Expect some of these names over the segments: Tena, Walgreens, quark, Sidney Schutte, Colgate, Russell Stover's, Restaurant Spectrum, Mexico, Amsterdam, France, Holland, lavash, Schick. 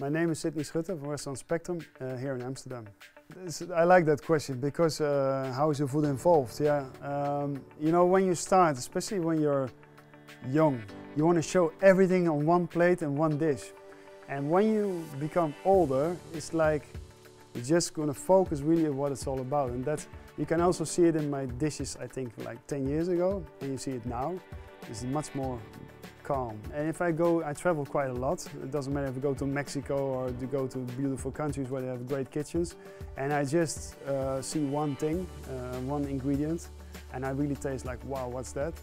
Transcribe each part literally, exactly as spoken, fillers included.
My name is Sidney Schutte from Restaurant Spectrum uh, here in Amsterdam. This, I like that question because uh, how is your food involved? Yeah, um, you know, when you start, especially when you're young, you want to show everything on one plate and one dish. And when you become older, it's like you're just going to focus really on what it's all about. And that's, you can also see it in my dishes, I think, like ten years ago, and you see it now. It's much more calm. And if I go, I travel quite a lot. It doesn't matter if I go to Mexico or to go to beautiful countries where they have great kitchens. And I just uh, see one thing, uh, one ingredient, and I really taste like, wow, what's that?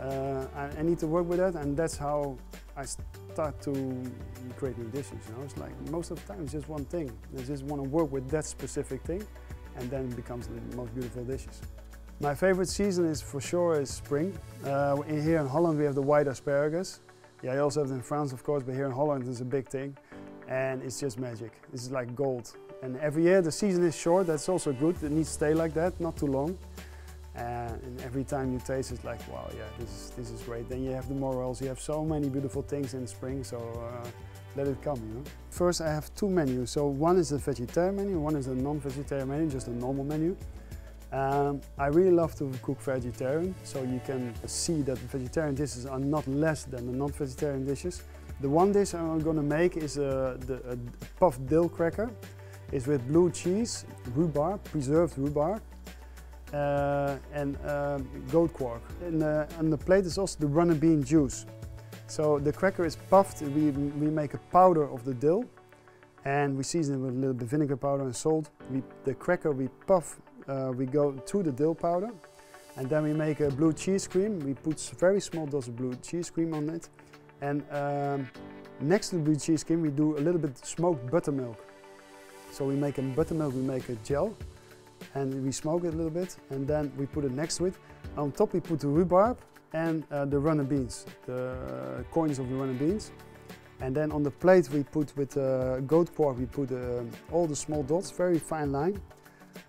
Uh, I, I need to work with that, and that's how I start to create new dishes. You know, it's like most of the time it's just one thing. I just want to work with that specific thing, and then it becomes the most beautiful dishes. My favorite season is for sure is spring. Uh, in here in Holland we have the white asparagus. Yeah, I also have it in France, of course, but here in Holland it's a big thing, and it's just magic. It's like gold. And every year the season is short. That's also good. It needs to stay like that, not too long. Uh, and every time you taste it's like, wow, yeah, this is, this is great. Then you have the morels, you have so many beautiful things in spring, so uh, let it come, you know. First I have two menus, so one is the vegetarian menu, one is the non-vegetarian menu, just a normal menu. Um, I really love to cook vegetarian, so you can see that the vegetarian dishes are not less than the non-vegetarian dishes. The one dish I'm going to make is a, the, a puffed dill cracker. It's with blue cheese, rhubarb, preserved rhubarb. Uh, and uh, goat quark. And uh, on the plate is also the runner bean juice. So the cracker is puffed, we, we make a powder of the dill and we season it with a little bit of vinegar powder and salt. We, the cracker we puff, uh, we go through the dill powder, and then we make a blue cheese cream. We put very small dose of blue cheese cream on it, and um, next to the blue cheese cream we do a little bit smoked buttermilk. So we make a buttermilk, we make a gel, and we smoke it a little bit, and then we put it next to it. On top we put the rhubarb and uh, the runner beans, the uh, coins of the runner beans. And then on the plate we put with uh, goat pork, we put uh, all the small dots, very fine line.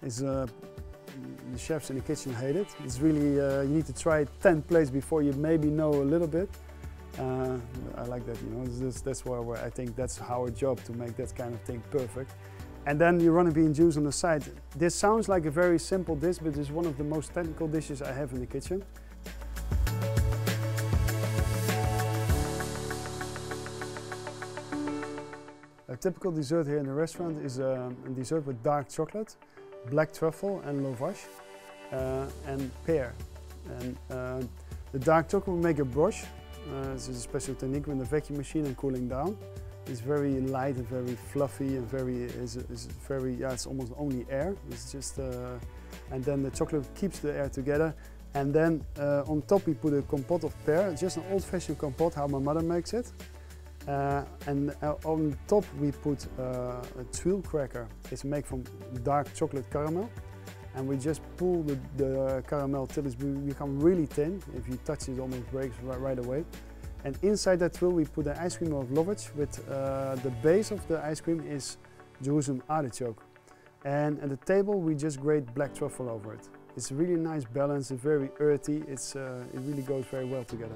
It's, uh, the chefs in the kitchen hate it. It's really, uh, you need to try it ten plates before you maybe know a little bit. Uh, I like that, you know, that's, that's why I think that's our job, to make that kind of thing perfect. And then you run a bean juice on the side. This sounds like a very simple dish, but it's one of the most technical dishes I have in the kitchen. A typical dessert here in the restaurant is um, a dessert with dark chocolate, black truffle and lavash, uh, and pear. And uh, the dark chocolate we make a brioche. Uh, this is a special technique with a vacuum machine and cooling down. It's very light and very fluffy and very, is, is very, yeah, it's almost only air. It's just, uh, and then the chocolate keeps the air together. And then uh, on top we put a compote of pear, just an old-fashioned compote, how my mother makes it. Uh, and uh, on top we put uh, a twill cracker. It's made from dark chocolate caramel. And we just pull the, the caramel till it's become really thin. If you touch it, it almost breaks right, right away. And inside that twill we put the ice cream of lavash with uh, the base of the ice cream is Jerusalem artichoke. And at the table we just grate black truffle over it. It's a really nice balance, it's very earthy, it's, uh, it really goes very well together.